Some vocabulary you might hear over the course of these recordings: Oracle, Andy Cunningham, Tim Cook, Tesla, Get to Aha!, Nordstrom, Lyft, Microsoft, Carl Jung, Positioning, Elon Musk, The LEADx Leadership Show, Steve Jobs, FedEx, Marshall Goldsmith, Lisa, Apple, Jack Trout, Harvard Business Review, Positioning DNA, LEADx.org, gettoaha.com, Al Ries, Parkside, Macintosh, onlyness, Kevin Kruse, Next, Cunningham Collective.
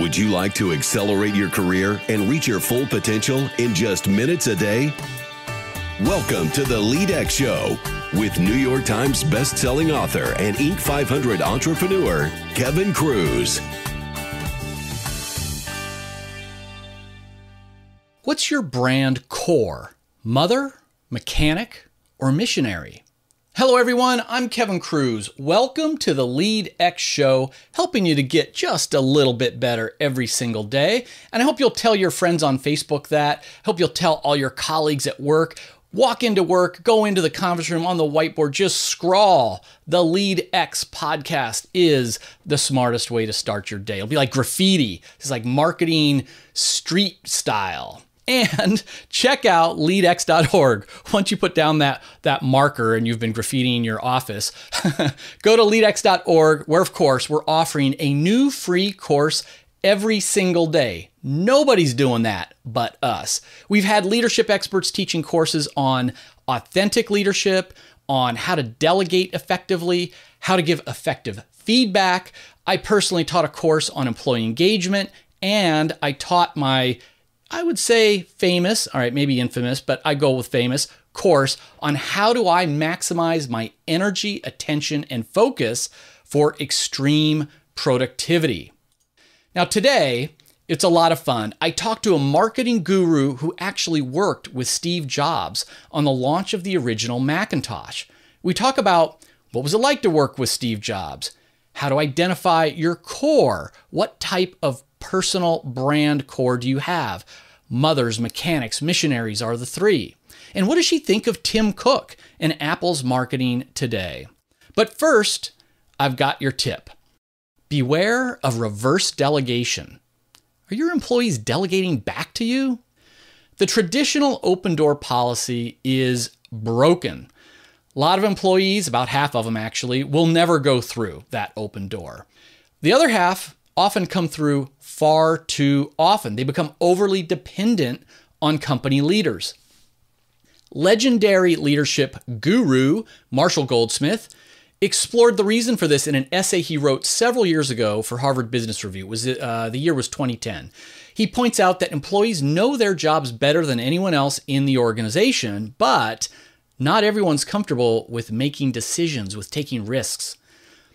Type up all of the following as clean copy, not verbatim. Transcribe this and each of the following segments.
Would you like to accelerate your career and reach your full potential in just minutes a day? Welcome to The LEADx Show with New York Times bestselling author and Inc. 500 entrepreneur, Kevin Kruse. What's your brand core? Mother, mechanic, or missionary? Hello everyone, I'm Kevin Kruse. Welcome to the LEADx Show, helping you to get just a little bit better every single day. And I hope you'll tell your friends on Facebook that. I hope you'll tell all your colleagues at work. Walk into work, go into the conference room, on the whiteboard, just scrawl. The LEADx podcast is the smartest way to start your day. It'll be like graffiti. It's like marketing street style. And check out LEADx.org. Once you put down that marker and you've been graffitiing your office, go to LEADx.org, where, of course, we're offering a new free course every single day. Nobody's doing that but us. We've had leadership experts teaching courses on authentic leadership, on how to delegate effectively, how to give effective feedback. I personally taught a course on employee engagement, and I taught my, I would say, famous, all right, maybe infamous, but I go with famous, course on how do I maximize my energy, attention, and focus for extreme productivity. Now today, it's a lot of fun. I talked to a marketing guru who actually worked with Steve Jobs on the launch of the original Macintosh. We talk about what was it like to work with Steve Jobs, how to identify your core, what type of personal brand core do you have? Mothers, mechanics, missionaries are the three. And what does she think of Tim Cook and Apple's marketing today? But first, I've got your tip. Beware of reverse delegation. Are your employees delegating back to you? The traditional open door policy is broken. A lot of employees, about half of them actually, will never go through that open door. The other half often come through far too often. They become overly dependent on company leaders. Legendary leadership guru Marshall Goldsmith explored the reason for this in an essay he wrote several years ago for Harvard Business Review. It was, the year was 2010. He points out that employees know their jobs better than anyone else in the organization, but not everyone's comfortable with making decisions, with taking risks.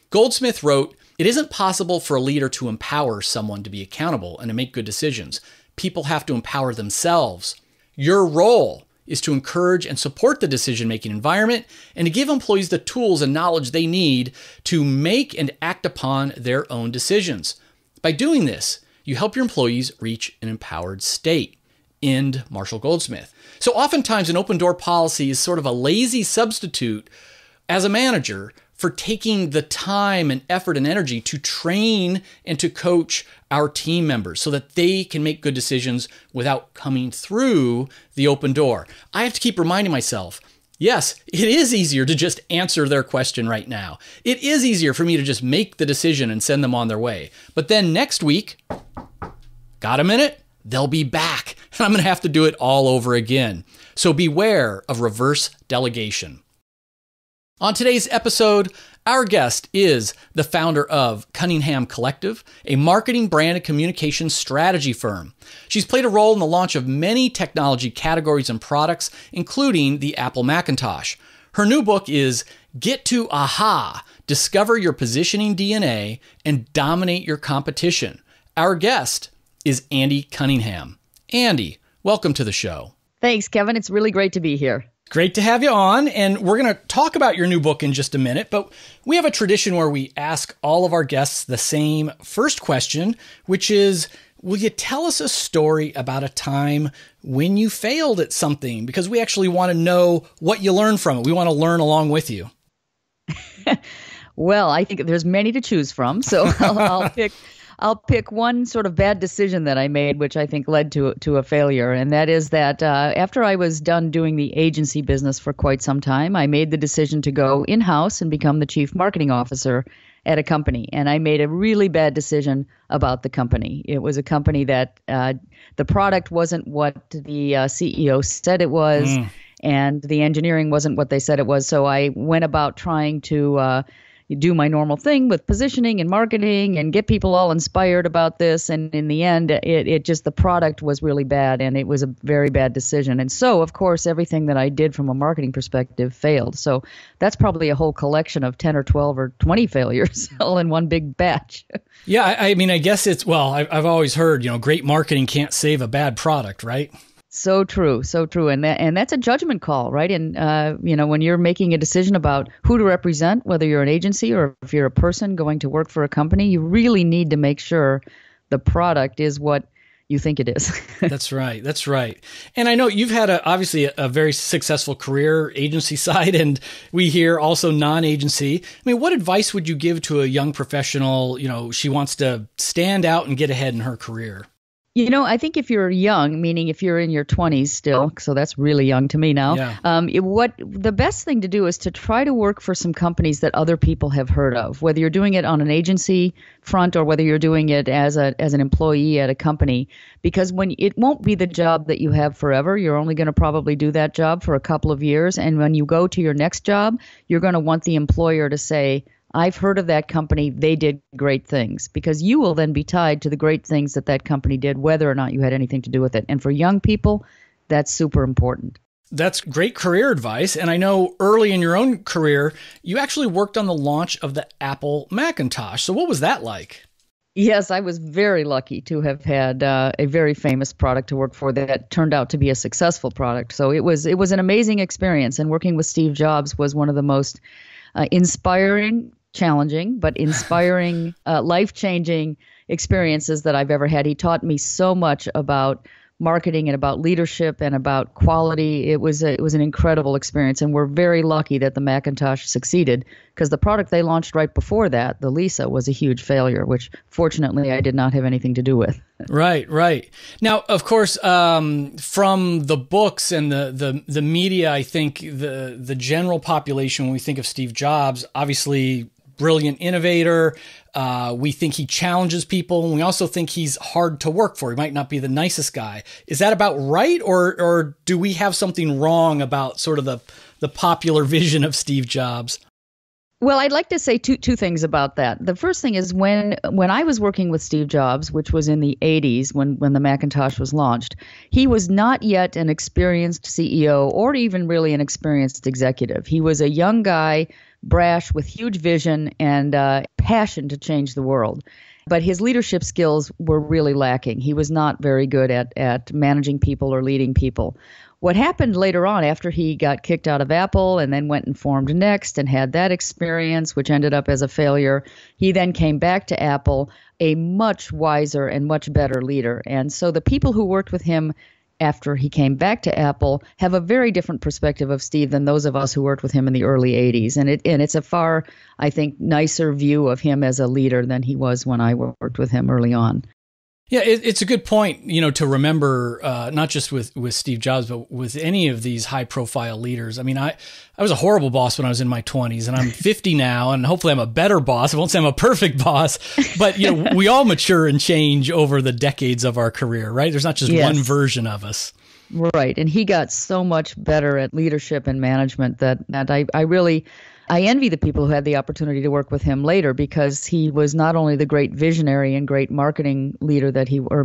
Goldsmith wrote, "It isn't possible for a leader to empower someone to be accountable and to make good decisions. People have to empower themselves. Your role is to encourage and support the decision-making environment and to give employees the tools and knowledge they need to make and act upon their own decisions. By doing this, you help your employees reach an empowered state." End Marshall Goldsmith. So oftentimes an open door policy is sort of a lazy substitute as a manager for taking the time and effort and energy to train and to coach our team members so that they can make good decisions without coming through the open door. I have to keep reminding myself, yes, it is easier to just answer their question right now. It is easier for me to just make the decision and send them on their way. But then next week, got a minute? They'll be back. And I'm gonna have to do it all over again. So beware of reverse delegation. On today's episode, our guest is the founder of Cunningham Collective, a marketing, brand, and communication strategy firm. She's played a role in the launch of many technology categories and products, including the Apple Macintosh. Her new book is Get to Aha! Discover Your Positioning DNA and Dominate Your Competition. Our guest is Andy Cunningham. Andy, welcome to the show. Thanks, Kevin. It's really great to be here. Great to have you on, and we're going to talk about your new book in just a minute, but we have a tradition where we ask all of our guests the same first question, which is, will you tell us a story about a time when you failed at something? Because we actually want to know what you learned from it. We want to learn along with you. Well, I think there's many to choose from, so I'll pick one sort of bad decision that I made, which I think led to a failure, and that is that after I was done doing the agency business for quite some time, I made the decision to go in-house and become the chief marketing officer at a company, and I made a really bad decision about the company. It was a company that the product wasn't what the CEO said it was, and the engineering wasn't what they said it was, so I went about trying to do my normal thing with positioning and marketing and get people all inspired about this. And in the end, it just, the product was really bad, and it was a very bad decision. And so, of course, everything that I did from a marketing perspective failed. So that's probably a whole collection of 10 or 12 or 20 failures all in one big batch. Yeah, I mean, I guess it's, well, I've always heard, you know, great marketing can't save a bad product, right? So true, so true. And that's a judgment call, right? And, you know, when you're making a decision about who to represent, whether you're an agency or if you're a person going to work for a company, you really need to make sure the product is what you think it is. That's right. That's right. And I know you've had obviously a very successful career, agency side, and we hear also non-agency. I mean, what advice would you give to a young professional, you know, she wants to stand out and get ahead in her career? You know, I think if you're young, meaning if you're in your 20s still, so that's really young to me now, yeah. The best thing to do is to try to work for some companies that other people have heard of, whether you're doing it on an agency front or whether you're doing it as an employee at a company, because when it won't be the job that you have forever. You're only going to probably do that job for a couple of years. And when you go to your next job, you're going to want the employer to say, I've heard of that company, they did great things, because you will then be tied to the great things that that company did, whether or not you had anything to do with it. And for young people, that's super important. That's great career advice. And I know early in your own career, you actually worked on the launch of the Apple Macintosh. So what was that like? Yes, I was very lucky to have had a very famous product to work for that turned out to be a successful product. So it was an amazing experience. And working with Steve Jobs was one of the most inspiring, challenging, but inspiring, life-changing experiences that I've ever had. He taught me so much about marketing and about leadership and about quality. It was an incredible experience, and we're very lucky that the Macintosh succeeded, because the product they launched right before that, the Lisa, was a huge failure, which fortunately I did not have anything to do with. Right, right. Now, of course, from the books and the media, I think the general population, when we think of Steve Jobs, obviously brilliant innovator. We think he challenges people, and we also think he's hard to work for. He might not be the nicest guy. Is that about right, or do we have something wrong about sort of the popular vision of Steve Jobs? Well, I'd like to say two things about that. The first thing is when I was working with Steve Jobs, which was in the 80s when the Macintosh was launched, he was not yet an experienced CEO or even really an experienced executive. He was a young guy, brash, with huge vision and passion to change the world. But his leadership skills were really lacking. He was not very good at managing people or leading people. What happened later on, after he got kicked out of Apple and then went and formed Next and had that experience, which ended up as a failure, he then came back to Apple, a much wiser and much better leader. And so the people who worked with him after he came back to Apple have a very different perspective of Steve than those of us who worked with him in the early 80s. And it's a far, I think, nicer view of him as a leader than he was when I worked with him early on. Yeah, it's a good point, you know, to remember, not just with Steve Jobs, but with any of these high-profile leaders. I mean, I was a horrible boss when I was in my 20s, and I'm 50 now, and hopefully I'm a better boss. I won't say I'm a perfect boss, but, you know, we all mature and change over the decades of our career, right? There's not just one version of us. Right, and he got so much better at leadership and management that I envy the people who had the opportunity to work with him later, because he was not only the great visionary and great marketing leader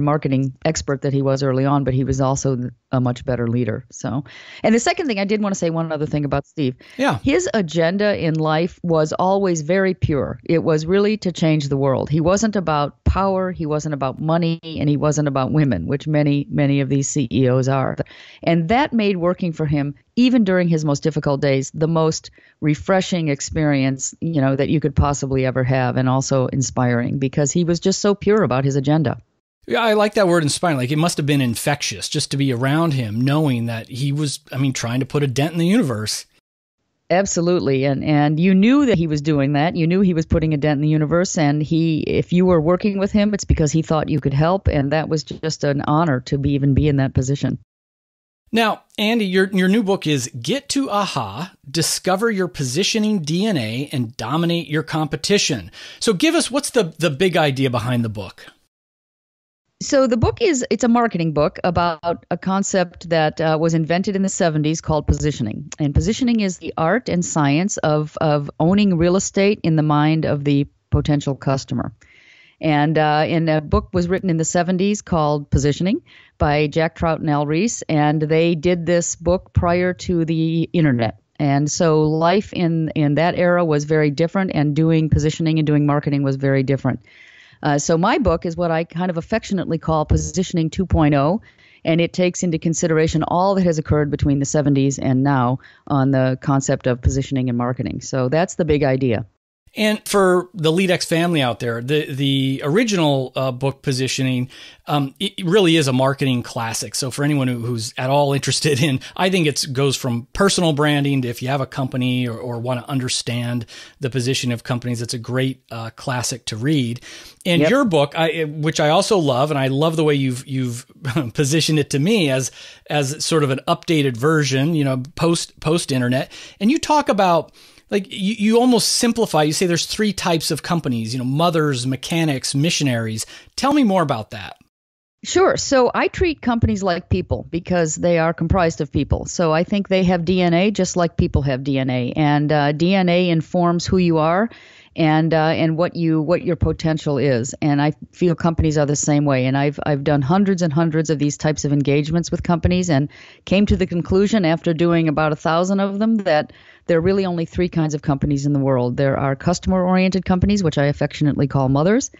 marketing expert that he was early on, but he was also a much better leader. So, and the second thing, I did want to say one other thing about Steve. Yeah. His agenda in life was always very pure. It was really to change the world. He wasn't about power, he wasn't about money, and he wasn't about women, which many, many of these CEOs are. And that made working for him, even during his most difficult days, the most refreshing experience, you know, that you could possibly ever have, and also inspiring, because he was just so pure about his agenda. Yeah, I like that word, inspiring. Like, it must have been infectious just to be around him, knowing that he was, I mean, trying to put a dent in the universe. Absolutely. And you knew that he was doing that. You knew he was putting a dent in the universe. And if you were working with him, it's because he thought you could help. And that was just an honor to be in that position. Now, Andy, your new book is Get to Aha! Discover Your Positioning DNA and Dominate Your Competition. So give us, what's the big idea behind the book? So the book is, it's a marketing book about a concept that was invented in the 70s called positioning. And positioning is the art and science of owning real estate in the mind of the potential customer. And a book was written in the 70s called Positioning by Jack Trout and Al Ries. And they did this book prior to the internet. And so life in that era was very different, and doing positioning and doing marketing was very different. So my book is what I kind of affectionately call Positioning 2.0, and it takes into consideration all that has occurred between the 70s and now on the concept of positioning and marketing. So that's the big idea. And for the LEADx family out there, the original book Positioning, it really is a marketing classic. So for anyone who's at all interested in, I think it goes from personal branding to if you have a company or want to understand the position of companies, it's a great classic to read. And Your book, which I also love, and I love the way you've positioned it to me as sort of an updated version, you know, post internet. And you talk about, like, you almost simplify. You say there's three types of companies, you know, mothers, mechanics, missionaries. Tell me more about that. Sure. So I treat companies like people because they are comprised of people. So I think they have DNA just like people have DNA, and DNA informs who you are and what your potential is. And I feel companies are the same way. And I've done hundreds and hundreds of these types of engagements with companies, and came to the conclusion after doing about 1,000 of them that there are really only three kinds of companies in the world. There are customer-oriented companies, which I affectionately call mothers.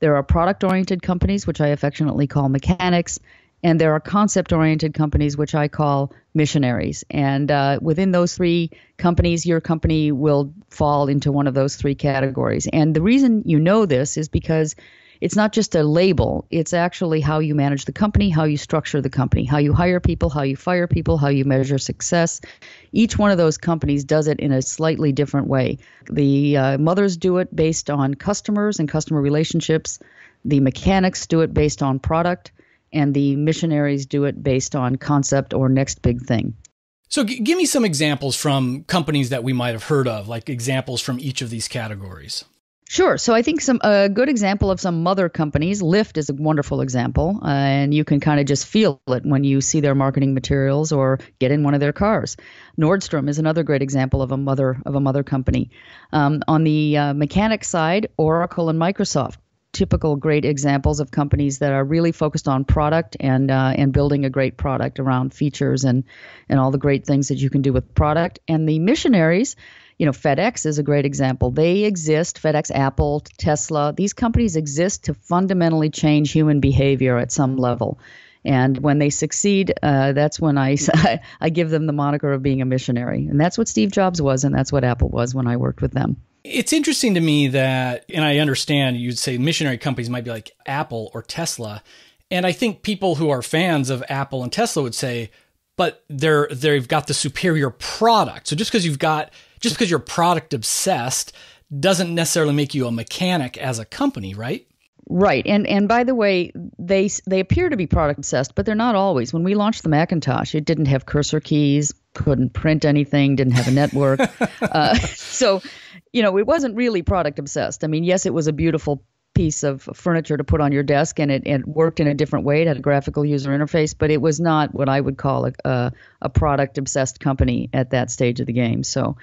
There are product-oriented companies, which I affectionately call mechanics. And there are concept-oriented companies, which I call missionaries. And within those three companies, your company will fall into one of those three categories. And the reason you know this is because it's not just a label. It's actually how you manage the company, how you structure the company, how you hire people, how you fire people, how you measure success. Each one of those companies does it in a slightly different way. The mothers do it based on customers and customer relationships. The mechanics do it based on product. And the missionaries do it based on concept or next big thing. So give me some examples from companies that we might have heard of, like examples from each of these categories. Sure. So I think a good example of some mother companies, Lyft is a wonderful example, and you can kind of just feel it when you see their marketing materials or get in one of their cars. Nordstrom is another great example of a mother company. On the mechanic side, Oracle and Microsoft, typical great examples of companies that are really focused on product and building a great product around features and all the great things that you can do with product. And the missionaries, you know, FedEx is a great example. They exist, FedEx, Apple, Tesla, these companies exist to fundamentally change human behavior at some level. And when they succeed, that's when I give them the moniker of being a missionary. And that's what Steve Jobs was, and that's what Apple was when I worked with them. It's interesting to me that, and I understand you'd say missionary companies might be like Apple or Tesla. And I think people who are fans of Apple and Tesla would say, but they've got the superior product. So just because you're product obsessed doesn't necessarily make you a mechanic as a company, right? Right. And by the way, they appear to be product obsessed, but they're not always. When we launched the Macintosh, it didn't have cursor keys, couldn't print anything, didn't have a network. So, you know, it wasn't really product obsessed. I mean, yes, it was a beautiful piece of furniture to put on your desk, and it worked in a different way. It had a graphical user interface, but it was not what I would call a product-obsessed company at that stage of the game. So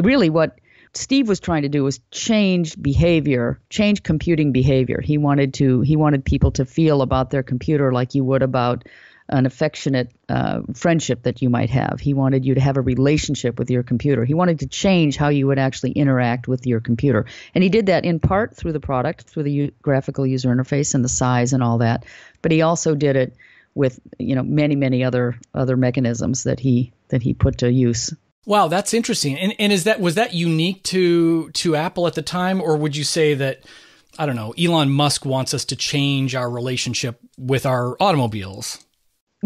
really what Steve was trying to do was change behavior, change computing behavior. He wanted people to feel about their computer like you would about an affectionate friendship that you might have. He wanted you to have a relationship with your computer. He wanted to change how you would actually interact with your computer. And he did that in part through the product, through the graphical user interface and the size and all that. But he also did it with, you know, many other mechanisms that he put to use. Wow, that's interesting. And was that unique to Apple at the time, or would you say that, I don't know, Elon Musk wants us to change our relationship with our automobiles?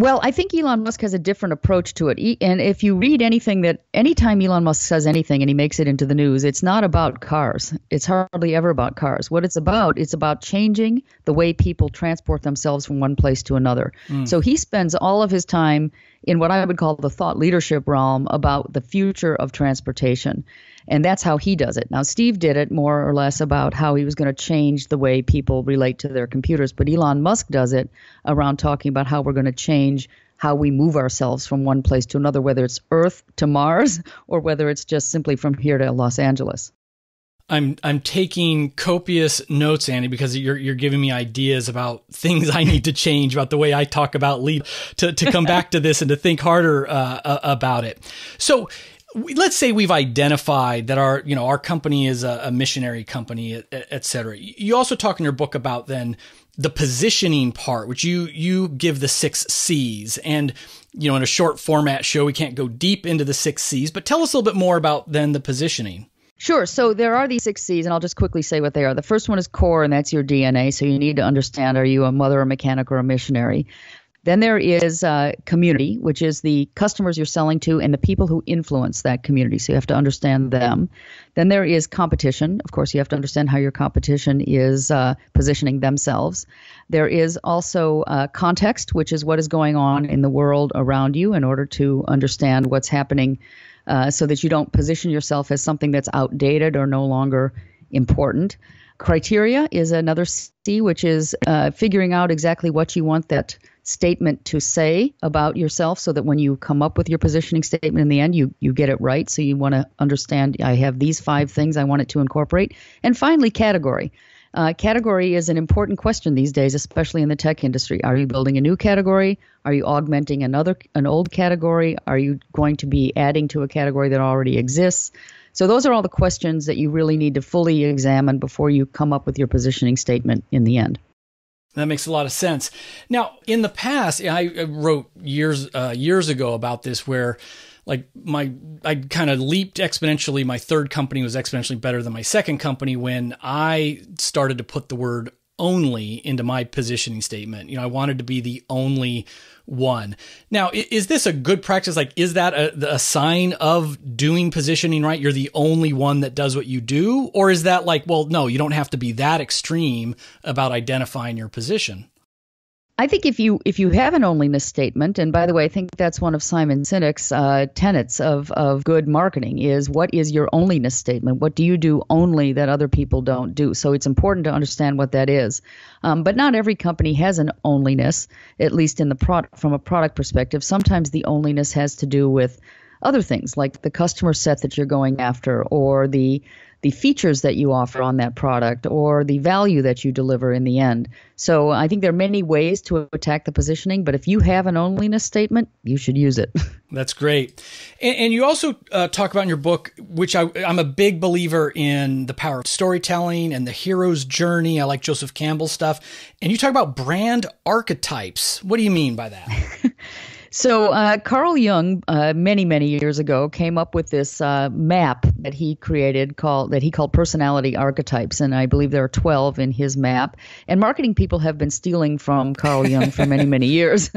Well, I think Elon Musk has a different approach to it. And if you read anything that – anytime Elon Musk says anything and he makes it into the news, it's not about cars. It's hardly ever about cars. What it's about changing the way people transport themselves from one place to another. Mm. So he spends all of his time in what I would call the thought leadership realm about the future of transportation. And that's how he does it. Now, Steve did it more or less about how he was going to change the way people relate to their computers. But Elon Musk does it around talking about how we're going to change how we move ourselves from one place to another, whether it's Earth to Mars or whether it's just simply from here to Los Angeles. I'm taking copious notes, Andy, because you're giving me ideas about things I need to change about the way I talk about LEAD to come back to this and to think harder about it. So let's say we've identified that our company is a missionary company, et cetera. You also talk in your book about then the positioning part, which you give the 6 C's, and in a short format show we can't go deep into the 6 C's, but tell us a little bit more about then the positioning. Sure. So there are these 6 C's, and I'll just quickly say what they are. The first one is core, and that's your DNA. So you need to understand, are you a mother, a mechanic, or a missionary? Then there is community, which is the customers you're selling to and the people who influence that community. So you have to understand them. Then there is competition. Of course, you have to understand how your competition is positioning themselves. There is also context, which is what is going on in the world around you in order to understand what's happening so that you don't position yourself as something that's outdated or no longer important. Criteria is another C, which is figuring out exactly what you want that statement to say about yourself so that when you come up with your positioning statement in the end, you get it right. So you want to understand, I have these 5 things I want it to incorporate. And finally, category. Category is an important question these days, especially in the tech industry. Are you building a new category? Are you augmenting an old category? Are you going to be adding to a category that already exists? So those are all the questions that you really need to fully examine before you come up with your positioning statement in the end. That makes a lot of sense. Now, in the past, I wrote years ago about this, where I kind of leaped exponentially. My third company was exponentially better than my second company when I started to put the word only into my positioning statement. I wanted to be the only one. Now, is this a good practice? Is that a sign of doing positioning right? You're the only one that does what you do? Or is that well, no, you don't have to be that extreme about identifying your position? I think if you have an onlyness statement, and by the way, I think that's one of Simon Sinek's tenets of good marketing is, what is your onlyness statement? What do you do only that other people don't do? So it's important to understand what that is. But not every company has an onlyness, at least in the from a product perspective. Sometimes the onlyness has to do with other things like the customer set that you're going after, or the features that you offer on that product, or the value that you deliver in the end. So I think there are many ways to attack the positioning, but if you have an onlyness statement, you should use it. That's great. And you also talk about in your book, which I'm a big believer in, the power of storytelling and the hero's journey. I like Joseph Campbell's stuff. And you talk about brand archetypes. What do you mean by that? So Carl Jung, many, many years ago, came up with this map that he created that he called personality archetypes. And I believe there are 12 in his map. And marketing people have been stealing from Carl Jung for many, many years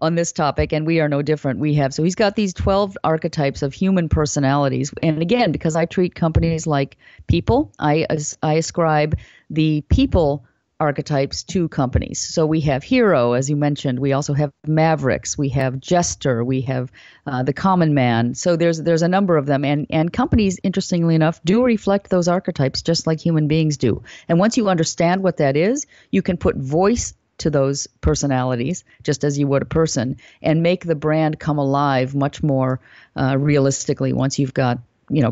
on this topic. And we are no different. So he's got these 12 archetypes of human personalities. And again, because I treat companies like people, I ascribe the people archetypes to companies. So we have hero, as you mentioned. We also have mavericks. We have jester. We have the common man. So there's a number of them. And companies, interestingly enough, do reflect those archetypes just like human beings do. And once you understand what that is, you can put voice to those personalities just as you would a person and make the brand come alive much more realistically once you've got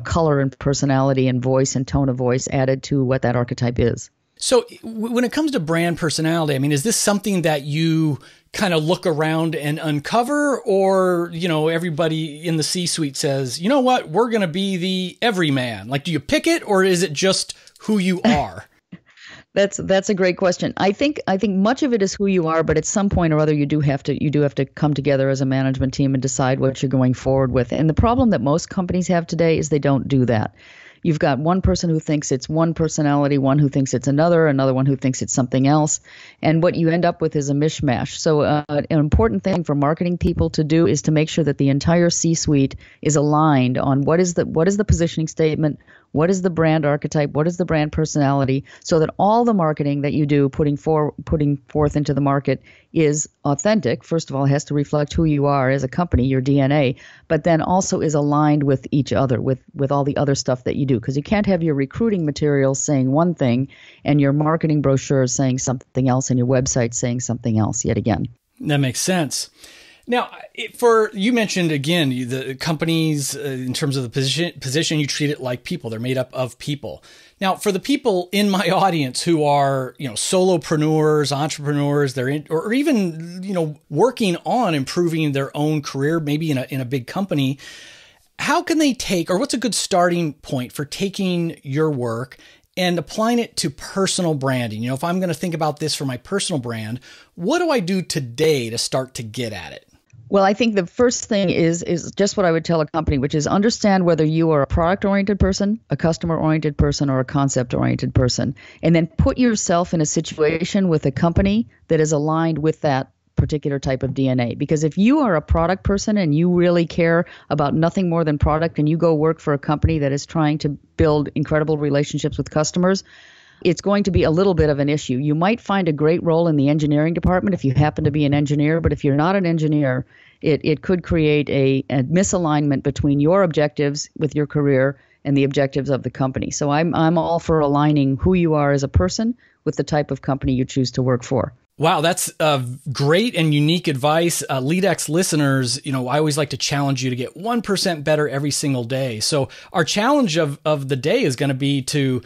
color and personality and voice and tone of voice added to what that archetype is. So when it comes to brand personality, is this something that you kind of look around and uncover, or, everybody in the C-suite says, you know what, we're going to be the everyman? Do you pick it, or is it just who you are? That's a great question. I think much of it is who you are, but at some point or other, you do have to come together as a management team and decide what you're going forward with. And the problem that most companies have today is they don't do that. You've got one person who thinks it's one personality, one who thinks it's another, another one who thinks it's something else. And what you end up with is a mishmash. So an important thing for marketing people to do is to make sure that the entire C-suite is aligned on what is the positioning statement, What is the brand archetype? What is the brand personality? So that all the marketing that you do putting forth into the market is authentic. First of all, it has to reflect who you are as a company, your DNA, but then also is aligned with each other, with all the other stuff that you do. Because you can't have your recruiting materials saying one thing and your marketing brochure saying something else and your website saying something else yet again. That makes sense. Now, you mentioned, again, the companies, in terms of the position, you treat it like people. They're made up of people. Now, for the people in my audience who are, solopreneurs, entrepreneurs, or even working on improving their own career, maybe in a big company, how can they take, or what's a good starting point for taking your work and applying it to personal branding? If I'm going to think about this for my personal brand, what do I do today to start to get at it? Well, I think the first thing is just what I would tell a company, which is understand whether you are a product-oriented person, a customer-oriented person, or a concept-oriented person, and then put yourself in a situation with a company that is aligned with that particular type of DNA. Because if you are a product person and you really care about nothing more than product, and you go work for a company that is trying to build incredible relationships with customers, it's going to be a little bit of an issue. You might find a great role in the engineering department if you happen to be an engineer, but if you're not an engineer, it could create a misalignment between your objectives with your career and the objectives of the company. So I'm all for aligning who you are as a person with the type of company you choose to work for. Wow, that's great and unique advice. LEADx listeners, I always like to challenge you to get 1% better every single day. So our challenge of the day is going to be to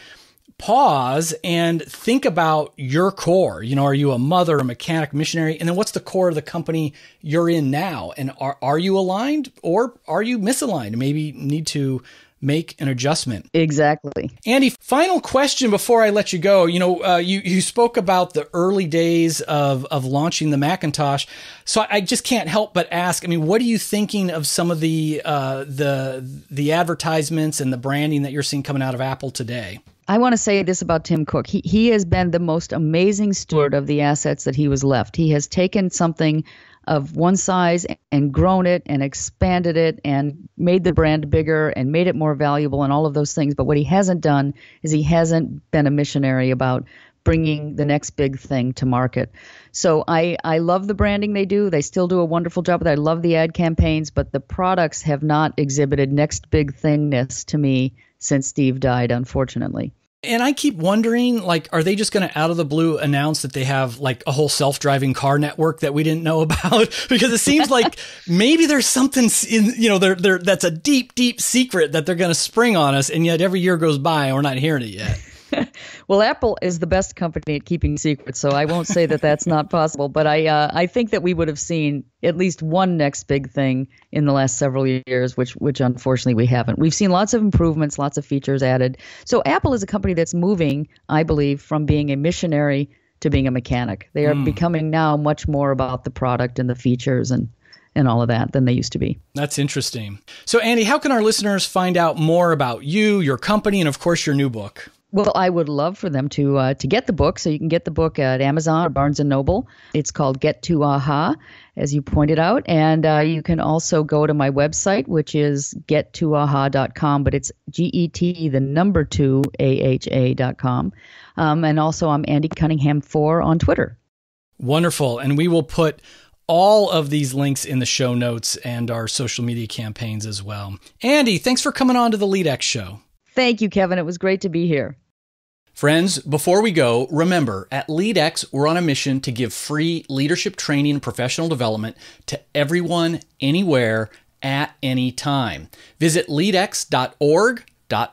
pause and think about your core. Are you a mother, a mechanic, missionary? And then what's the core of the company you're in now? And are you aligned or are you misaligned? Maybe need to make an adjustment. Exactly. Andy, final question before I let you go. You spoke about the early days of launching the Macintosh. So I just can't help but ask, what are you thinking of some of the advertisements and the branding that you're seeing coming out of Apple today? I want to say this about Tim Cook. He has been the most amazing steward of the assets that he was left. He has taken something of one size and grown it and expanded it and made the brand bigger and made it more valuable and all of those things. But what he hasn't done is he hasn't been a missionary about bringing the next big thing to market. So I love the branding they do. They still do a wonderful job with it. I love the ad campaigns, but the products have not exhibited next big thingness to me since Steve died, unfortunately. And I keep wondering, are they just going to out of the blue announce that they have a whole self-driving car network that we didn't know about? Because it seems like maybe there's something in, that's a deep, deep secret that they're going to spring on us. And yet every year goes by and we're not hearing it yet. Well, Apple is the best company at keeping secrets, so I won't say that that's not possible. But I think that we would have seen at least one next big thing in the last several years, which unfortunately we haven't. We've seen lots of improvements, lots of features added. So Apple is a company that's moving, I believe, from being a missionary to being a mechanic. They are becoming now much more about the product and the features and all of that than they used to be. That's interesting. So, Andy, how can our listeners find out more about you, your company, and, of course, your new book? Well, I would love for them to get the book. So you can get the book at Amazon or Barnes & Noble. It's called Get to Aha!, as you pointed out. And you can also go to my website, which is gettoaha.com, but it's GET2AHA.com. And also I'm Andy Cunningham 4 on Twitter. Wonderful. And we will put all of these links in the show notes and our social media campaigns as well. Andy, thanks for coming on to the LEADx Show. Thank you, Kevin. It was great to be here. Friends, before we go, remember, at LEADx, we're on a mission to give free leadership training and professional development to everyone, anywhere, at any time. Visit LEADx.org,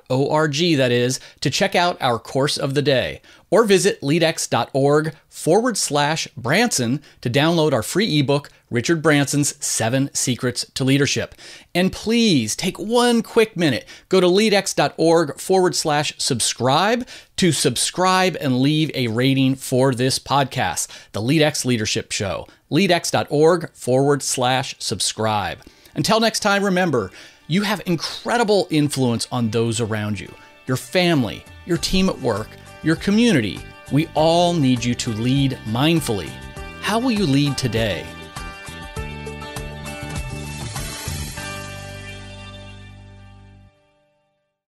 .org that is, to check out our course of the day. Or visit LEADx.org/Branson to download our free ebook, Richard Branson's 7 Secrets to Leadership. And please take one quick minute. Go to LEADx.org/subscribe to subscribe and leave a rating for this podcast, The LEADx Leadership Show. LEADx.org/subscribe. Until next time, remember, you have incredible influence on those around you, your family, your team at work, your community. We all need you to lead mindfully. How will you lead today?